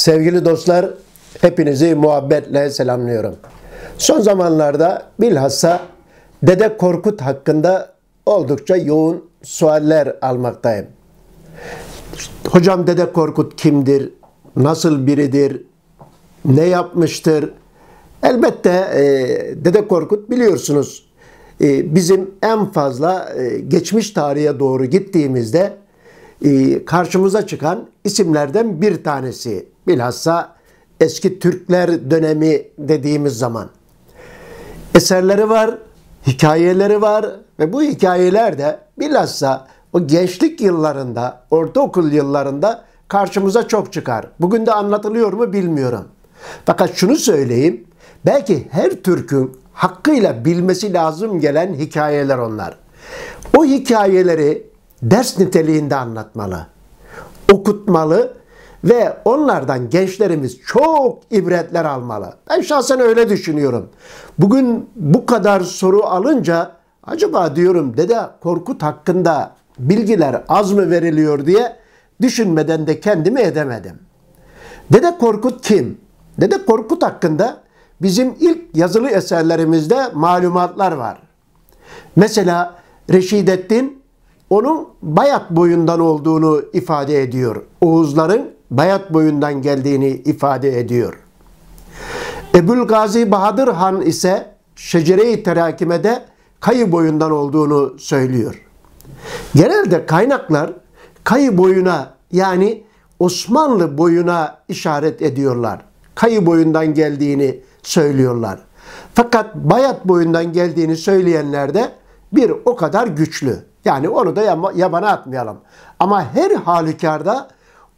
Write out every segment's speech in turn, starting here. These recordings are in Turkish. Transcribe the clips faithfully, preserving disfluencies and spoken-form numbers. Sevgili dostlar, hepinizi muhabbetle selamlıyorum. Son zamanlarda bilhassa Dede Korkut hakkında oldukça yoğun sualler almaktayım. Hocam, Dede Korkut kimdir? Nasıl biridir? Ne yapmıştır? Elbette e, Dede Korkut biliyorsunuz e, bizim en fazla e, geçmiş tarihe doğru gittiğimizde e, karşımıza çıkan isimlerden bir tanesi. Bilhassa eski Türkler dönemi dediğimiz zaman. Eserleri var, hikayeleri var ve bu hikayeler de bilhassa o gençlik yıllarında, ortaokul yıllarında karşımıza çok çıkar. Bugün de anlatılıyor mu bilmiyorum. Fakat şunu söyleyeyim, belki her Türk'ün hakkıyla bilmesi lazım gelen hikayeler onlar. O hikayeleri ders niteliğinde anlatmalı, okutmalı ve onlardan gençlerimiz çok ibretler almalı. Ben şahsen öyle düşünüyorum. Bugün bu kadar soru alınca acaba diyorum Dede Korkut hakkında bilgiler az mı veriliyor diye düşünmeden de kendimi edemedim. Dede Korkut kim? Dede Korkut hakkında bizim ilk yazılı eserlerimizde malumatlar var. Mesela Reşidettin onun Bayat boyundan olduğunu ifade ediyor. Oğuzların Bayat boyundan geldiğini ifade ediyor. Ebu'l-Gazi Bahadır Han ise Şecere-i Terakime'de Kayı boyundan olduğunu söylüyor. Genelde kaynaklar Kayı boyuna, yani Osmanlı boyuna işaret ediyorlar. Kayı boyundan geldiğini söylüyorlar. Fakat Bayat boyundan geldiğini söyleyenler de bir o kadar güçlü. Yani onu da yabana atmayalım. Ama her halükarda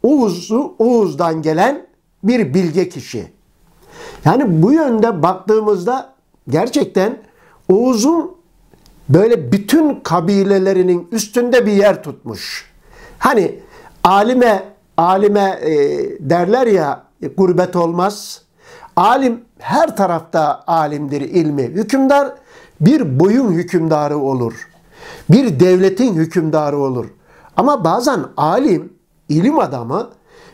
Oğuz'u, Oğuz'dan gelen bir bilge kişi. Yani bu yönde baktığımızda gerçekten Oğuz'un böyle bütün kabilelerinin üstünde bir yer tutmuş. Hani alime, alime e, derler ya, gurbet olmaz. Alim her tarafta alimdir ilmi. Hükümdar bir boyun hükümdarı olur. Bir devletin hükümdarı olur. Ama bazen alim, ilim adamı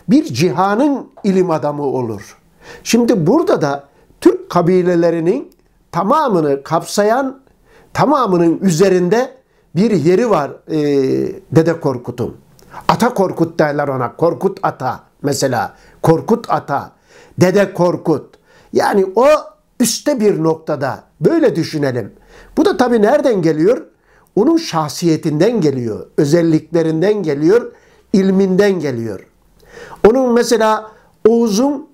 bir cihanın ilim adamı olur. Şimdi burada da Türk kabilelerinin tamamını kapsayan, tamamının üzerinde bir yeri var e, Dede Korkut'un. Ata Korkut derler ona. Korkut Ata mesela. Korkut Ata. Dede Korkut. Yani o üstte bir noktada. Böyle düşünelim. Bu da tabii nereden geliyor? Onun şahsiyetinden geliyor. Özelliklerinden geliyor. İlminden geliyor. Onun mesela Oğuz'un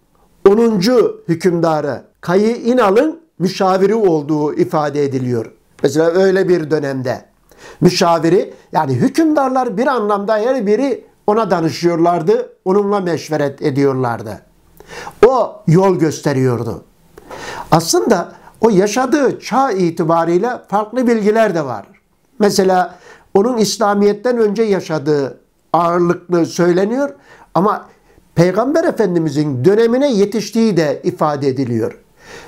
onuncu hükümdarı Kayı İnal'ın müşaviri olduğu ifade ediliyor. Mesela öyle bir dönemde. Müşaviri, yani hükümdarlar bir anlamda her biri ona danışıyorlardı, onunla meşveret ediyorlardı. O yol gösteriyordu. Aslında o yaşadığı çağ itibariyle farklı bilgiler de var. Mesela onun İslamiyet'ten önce yaşadığı ağırlıklı söyleniyor ama Peygamber Efendimiz'in dönemine yetiştiği de ifade ediliyor.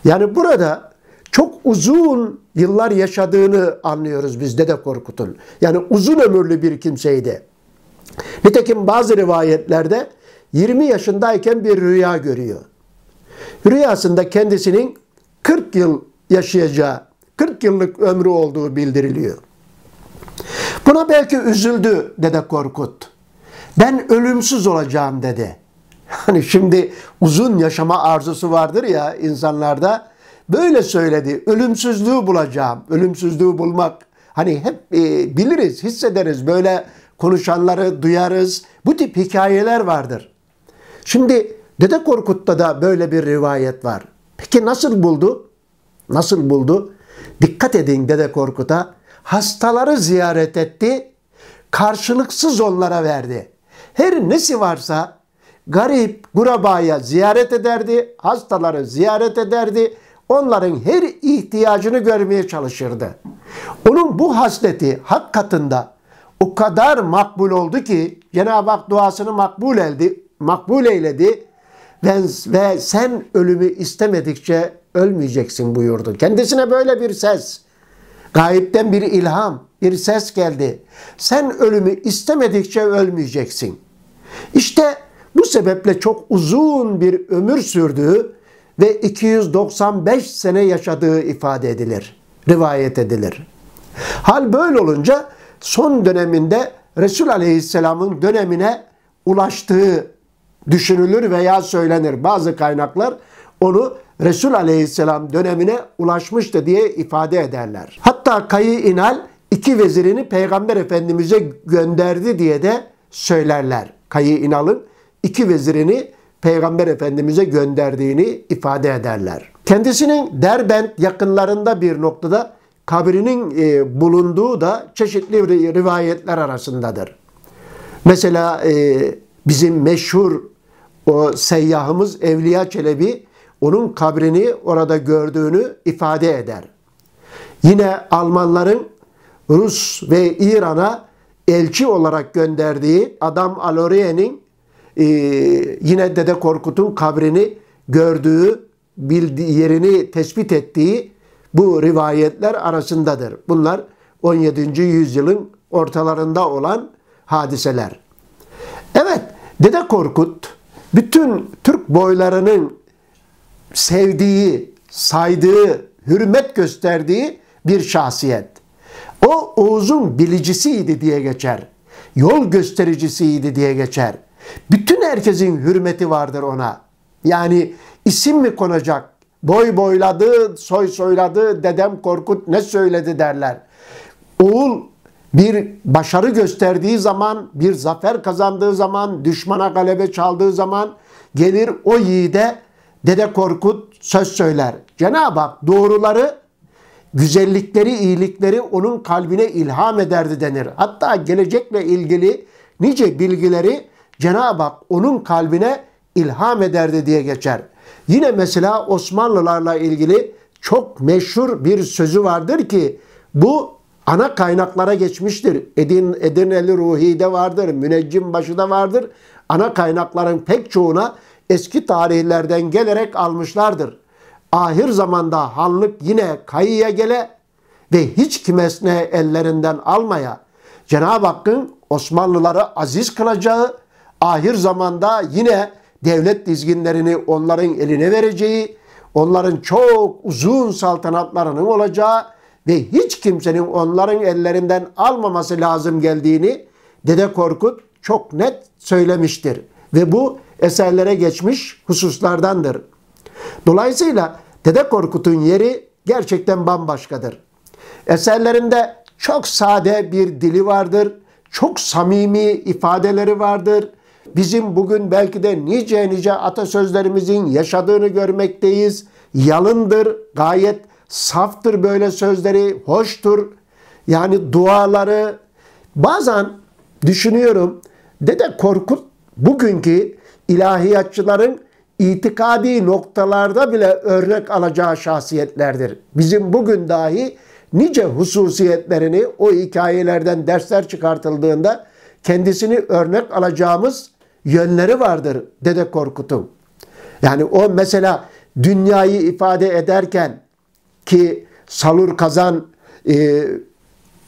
Yani burada çok uzun yıllar yaşadığını anlıyoruz biz Dede Korkut'un. Yani uzun ömürlü bir kimseydi. Nitekim bazı rivayetlerde yirmi yaşındayken bir rüya görüyor. Rüyasında kendisinin kırk yıl yaşayacağı, kırk yıllık ömrü olduğu bildiriliyor. Buna belki üzüldü Dede Korkut. Ben ölümsüz olacağım dedi. Hani şimdi uzun yaşama arzusu vardır ya insanlarda. Böyle söyledi. Ölümsüzlüğü bulacağım. Ölümsüzlüğü bulmak. Hani hep e, biliriz, hissederiz. Böyle konuşanları duyarız. Bu tip hikayeler vardır. Şimdi Dede Korkut'ta da böyle bir rivayet var. Peki nasıl buldu? Nasıl buldu? Dikkat edin Dede Korkut'a. Hastaları ziyaret etti. Karşılıksız onlara verdi. Her nesi varsa garip, gurabaya ziyaret ederdi. Hastaları ziyaret ederdi. Onların her ihtiyacını görmeye çalışırdı. Onun bu hasleti hak katında o kadar makbul oldu ki Cenab-ı Hak duasını makbul, eldi, makbul eyledi ve, ve sen ölümü istemedikçe ölmeyeceksin buyurdu. Kendisine böyle bir ses, gayipten bir ilham, bir ses geldi. Sen ölümü istemedikçe ölmeyeceksin. İşte Bu sebeple çok uzun bir ömür sürdüğü ve iki yüz doksan beş sene yaşadığı ifade edilir, rivayet edilir. Hal böyle olunca son döneminde Resul Aleyhisselam'ın dönemine ulaştığı düşünülür veya söylenir. Bazı kaynaklar onu Resul Aleyhisselam dönemine ulaşmıştı diye ifade ederler. Hatta Kayı İnal iki vezirini Peygamber Efendimiz'e gönderdi diye de söylerler. Kayı İnal'ın iki vezirini Peygamber Efendimiz'e gönderdiğini ifade ederler. Kendisinin Derbent yakınlarında bir noktada kabrinin bulunduğu da çeşitli rivayetler arasındadır. Mesela bizim meşhur o seyyahımız Evliya Çelebi onun kabrini orada gördüğünü ifade eder. Yine Almanların Rus ve İran'a elçi olarak gönderdiği adam Aloriye'nin e, yine Dede Korkut'un kabrini gördüğü, bildiği, yerini tespit ettiği bu rivayetler arasındadır. Bunlar on yedinci yüzyılın ortalarında olan hadiseler. Evet, Dede Korkut bütün Türk boylarının sevdiği, saydığı, hürmet gösterdiği bir şahsiyet. O Oğuz'un bilicisiydi diye geçer. Yol göstericisiydi diye geçer. Bütün herkesin hürmeti vardır ona. Yani isim mi konacak? Boy boyladı, soy soyladı, dedem Korkut ne söyledi derler. Oğul bir başarı gösterdiği zaman, bir zafer kazandığı zaman, düşmana galebe çaldığı zaman gelir o yiğide Dede Korkut söz söyler. Cenab-ı Hak doğruları, güzellikleri, iyilikleri onun kalbine ilham ederdi denir. Hatta gelecekle ilgili nice bilgileri Cenab-ı Hak onun kalbine ilham ederdi diye geçer. Yine mesela Osmanlılarla ilgili çok meşhur bir sözü vardır ki bu ana kaynaklara geçmiştir. Edirn, Edirneli Ruhi'de vardır, Müneccimbaşı'da vardır. Ana kaynakların pek çoğuna eski tarihlerden gelerek almışlardır. Ahir zamanda hanlık yine Kayı'ya gele ve hiç kimesine ellerinden almaya, Cenab-ı Hakk'ın Osmanlıları aziz kılacağı, ahir zamanda yine devlet dizginlerini onların eline vereceği, onların çok uzun saltanatlarının olacağı ve hiç kimsenin onların ellerinden almaması lazım geldiğini Dede Korkut çok net söylemiştir. Ve bu eserlere geçmiş hususlardandır. Dolayısıyla Dede Korkut'un yeri gerçekten bambaşkadır. Eserlerinde çok sade bir dili vardır, çok samimi ifadeleri vardır. Bizim bugün belki de nice nice atasözlerimizin yaşadığını görmekteyiz. Yalındır, gayet saftır böyle sözleri, hoştur. Yani duaları. Bazen düşünüyorum, Dede Korkut bugünkü ilahiyatçıların itikadi noktalarda bile örnek alacağı şahsiyetlerdir. Bizim bugün dahi nice hususiyetlerini o hikayelerden dersler çıkartıldığında kendisini örnek alacağımız yönleri vardır Dede Korkut'un. Yani o mesela dünyayı ifade ederken ki Salur Kazan e,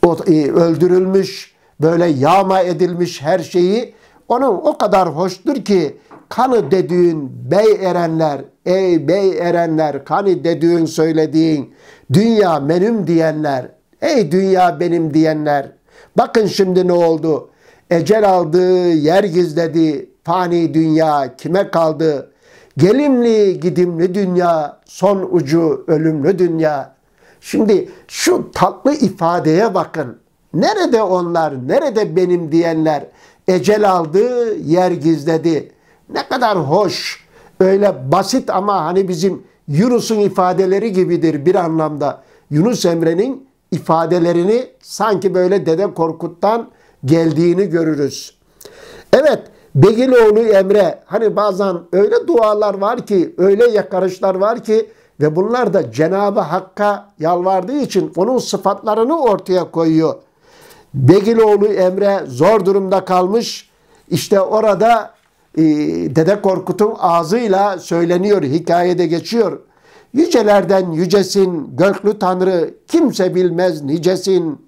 o, e, öldürülmüş, böyle yağma edilmiş her şeyi, onun o kadar hoştur ki kanı dediğin bey erenler, ey bey erenler, kanı dediğin söylediğin, dünya benim diyenler, ey dünya benim diyenler, bakın şimdi ne oldu? Ecel aldı, yer gizledi, fani dünya kime kaldı? Gelimli gidimli dünya, son ucu ölümlü dünya. Şimdi şu tatlı ifadeye bakın. Nerede onlar, nerede benim diyenler? Ecel aldı, yer gizledi. Ne kadar hoş, öyle basit ama hani bizim Yunus'un ifadeleri gibidir bir anlamda. Yunus Emre'nin ifadelerini sanki böyle Dede Korkut'tan geldiğini görürüz. Evet, Begiloğlu Emre, hani bazen öyle dualar var ki, öyle yakarışlar var ki ve bunlar da Cenab-ı Hakk'a yalvardığı için onun sıfatlarını ortaya koyuyor. Begiloğlu Emre zor durumda kalmış, işte orada Dede Korkut'un ağzıyla söyleniyor, hikayede geçiyor. Yücelerden yücesin göklü Tanrı, kimse bilmez nicesin.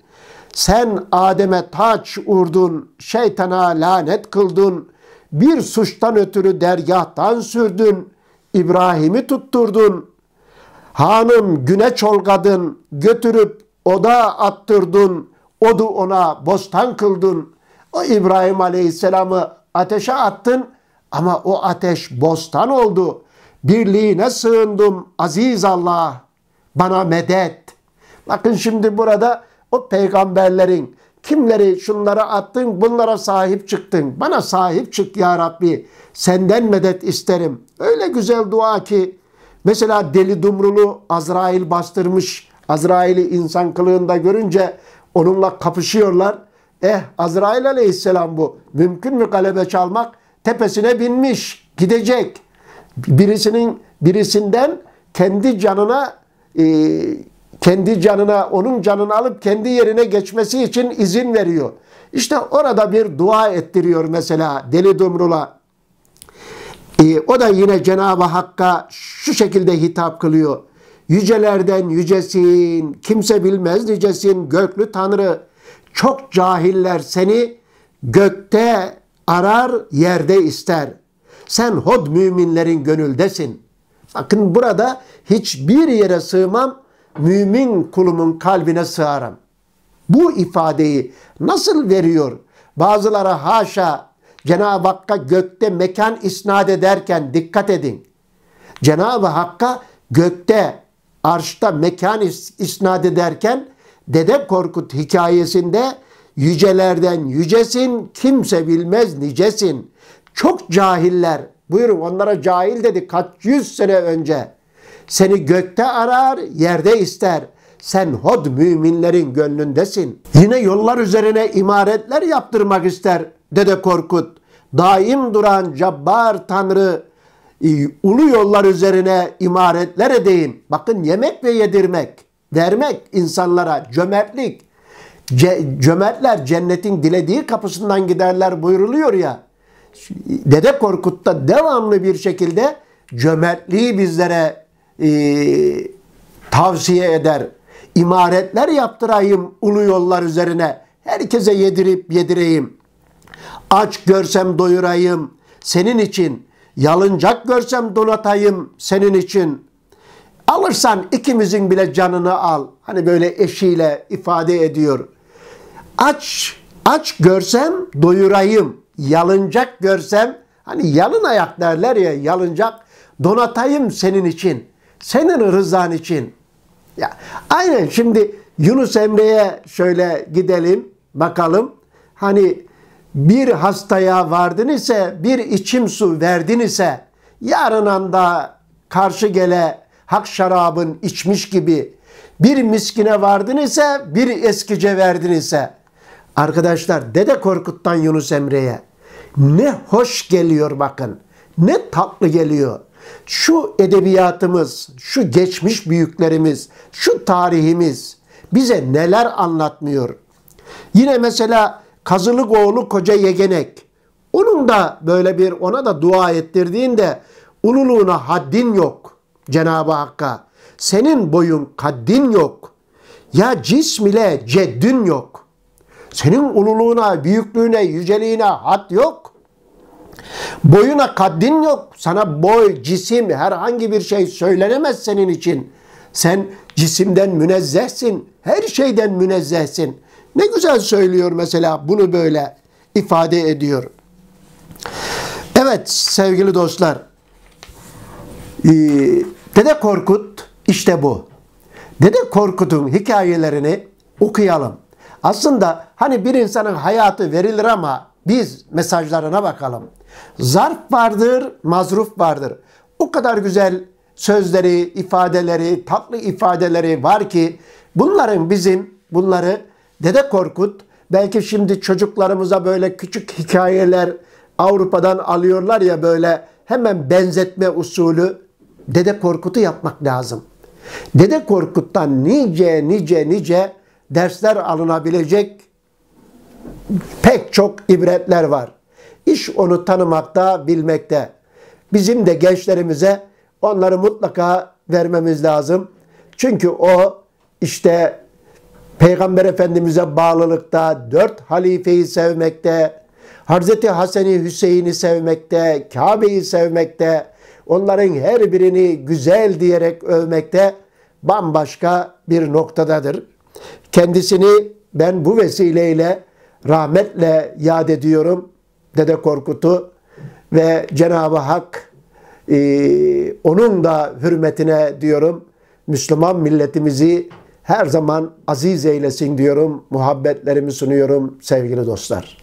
Sen Adem'e taç urdun, şeytana lanet kıldın. Bir suçtan ötürü dergâhtan sürdün, İbrahim'i tutturdun. Hanım güne çolgadın, götürüp oda attırdın, odu ona bostan kıldın. O İbrahim Aleyhisselam'ı ateşe attın ama o ateş bostan oldu. Birliğine sığındım aziz Allah, bana medet. Bakın şimdi burada o peygamberlerin kimleri şunlara attın, bunlara sahip çıktın. Bana sahip çık ya Rabbi, senden medet isterim. Öyle güzel dua ki mesela Deli Dumrul'u Azrail bastırmış. Azrail'i insan kılığında görünce onunla kapışıyorlar. Eh Azrail Aleyhisselam bu. Mümkün mü galebe çalmak? Tepesine binmiş, gidecek. Birisinin birisinden kendi canına e, kendi canına onun canını alıp kendi yerine geçmesi için izin veriyor. İşte orada bir dua ettiriyor mesela Deli Dumrul'a. E, o da yine Cenab-ı Hakk'a şu şekilde hitap kılıyor. Yücelerden yücesin, kimse bilmez nicesin göklü Tanrı. Çok cahiller seni gökte arar, yerde ister. Sen hod müminlerin gönüldesin. Bakın burada hiçbir yere sığmam, mümin kulumun kalbine sığarım. Bu ifadeyi nasıl veriyor? Bazıları haşa Cenab-ı Hakk'a gökte mekan isnat ederken dikkat edin. Cenab-ı Hakk'a gökte, arşta mekan isnat ederken Dede Korkut hikayesinde yücelerden yücesin, kimse bilmez nicesin. Çok cahiller, buyurun onlara cahil dedi kaç yüz sene önce. Seni gökte arar, yerde ister. Sen hod müminlerin gönlündesin. Yine yollar üzerine imaretler yaptırmak ister Dede Korkut. Daim duran cabbar Tanrı, ulu yollar üzerine imaretler edeyim. Bakın yemek ve yedirmek, vermek insanlara, cömertlik. Ce, cömertler cennetin dilediği kapısından giderler buyuruluyor ya. Dede Korkut'ta devamlı bir şekilde cömertliği bizlere e, tavsiye eder. İmaretler yaptırayım ulu yollar üzerine. Herkese yedirip yedireyim. Aç görsem doyurayım senin için. Yalıncak görsem donatayım senin için. Alırsan ikimizin bile canını al. Hani böyle eşiyle ifade ediyor. Aç, aç görsem doyurayım. Yalıncak görsem, hani yalın ayak derler ya, yalıncak donatayım senin için. Senin rızan için. Ya, aynen şimdi Yunus Emre'ye şöyle gidelim bakalım. Hani bir hastaya vardın ise, bir içim su verdin ise, yarınan da karşı gele hak şarabın içmiş gibi, bir miskine vardın ise, bir eskice verdin ise. Arkadaşlar Dede Korkut'tan Yunus Emre'ye ne hoş geliyor bakın, ne tatlı geliyor. Şu edebiyatımız, şu geçmiş büyüklerimiz, şu tarihimiz bize neler anlatmıyor. Yine mesela Kazılık oğlu Koca Yegenek, onun da böyle bir, ona da dua ettirdiğinde ululuğuna haddin yok Cenab-ı Hakk'a. Senin boyun kaddin yok. Ya cism ile ceddin yok. Senin ululuğuna, büyüklüğüne, yüceliğine had yok. Boyuna kaddin yok. Sana boy, cisim, herhangi bir şey söylenemez senin için. Sen cisimden münezzehsin. Her şeyden münezzehsin. Ne güzel söylüyor mesela, bunu böyle ifade ediyor. Evet sevgili dostlar, Dede Korkut işte bu. Dede Korkut'un hikayelerini okuyalım. Aslında hani bir insanın hayatı verilir ama biz mesajlarına bakalım. Zarf vardır, mazruf vardır. O kadar güzel sözleri, ifadeleri, tatlı ifadeleri var ki bunların bizim, bunları Dede Korkut, belki şimdi çocuklarımıza böyle küçük hikayeler Avrupa'dan alıyorlar ya böyle hemen benzetme usulü, Dede Korkut'u yapmak lazım. Dede Korkut'tan nice nice nice dersler alınabilecek pek çok ibretler var. İş onu tanımakta, bilmekte. Bizim de gençlerimize onları mutlaka vermemiz lazım. Çünkü o işte Peygamber Efendimiz'e bağlılıkta, dört halifeyi sevmekte, Hazreti Hasan-ı Hüseyin'i sevmekte, Kabe'yi sevmekte, onların her birini güzel diyerek övmekte bambaşka bir noktadadır. Kendisini ben bu vesileyle rahmetle yad ediyorum, Dede Korkut'u, ve Cenab-ı Hak e, onun da hürmetine diyorum, Müslüman milletimizi her zaman aziz eylesin diyorum, muhabbetlerimi sunuyorum sevgili dostlar.